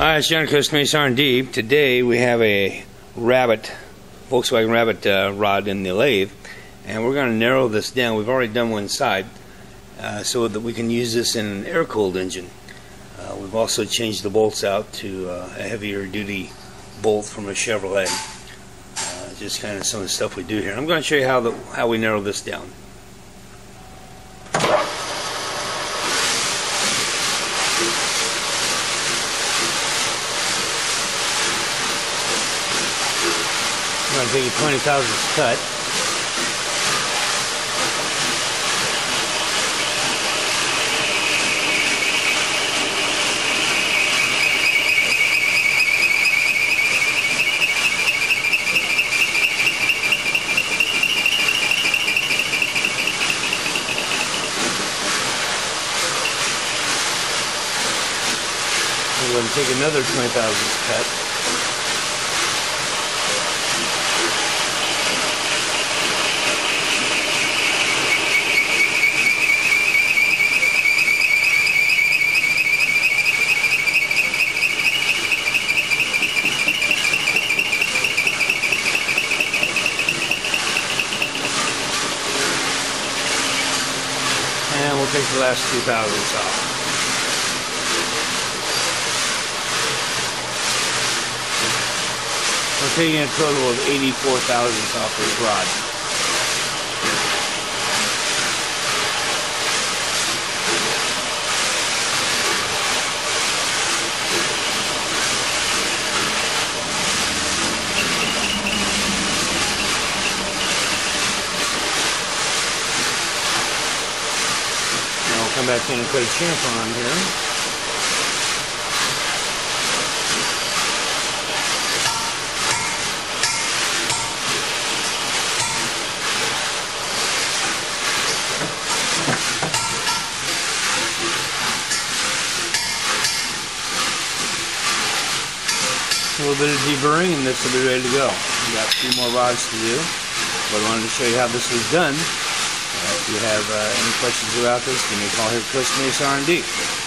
Hi, it's John, Costa Mesa R&D. Today we have a Rabbit, Volkswagen Rabbit rod in the lathe, and we're going to narrow this down. We've already done one side so that we can use this in an air-cooled engine. We've also changed the bolts out to a heavier-duty bolt from a Chevrolet. Just kind of some of the stuff we do here. I'm going to show you how we narrow this down. I'm going to take a 20 thousandths cut. I'm going to take another 20 thousandths cut. And we'll take the last 2 thousandths off. We're taking a total of 84 thousandths off this rod. Come back in and put a chamfer on here. A little bit of deburring and this will be ready to go. We've got a few more rods to do, but I wanted to show you how this was done. If you have any questions about this, give me a call here at Costa Mesa R&D.